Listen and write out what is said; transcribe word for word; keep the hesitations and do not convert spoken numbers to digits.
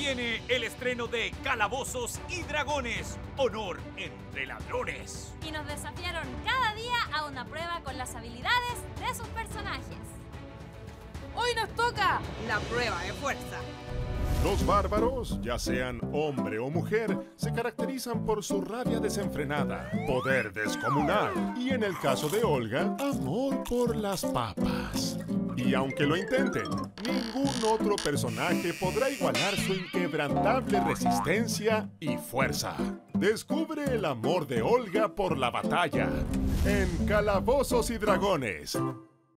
viene el estreno de Calabozos y Dragones, Honor entre Ladrones. Y nos desafiaron cada día a una prueba con las habilidades de sus personajes. Hoy nos toca la prueba de fuerza. Los bárbaros, ya sean hombre o mujer, se caracterizan por su rabia desenfrenada, poder descomunal y, en el caso de Olga, amor por las papas. Y aunque lo intenten, ningún otro personaje podrá igualar su inquebrantable resistencia y fuerza. Descubre el amor de Olga por la batalla en Calabozos y Dragones.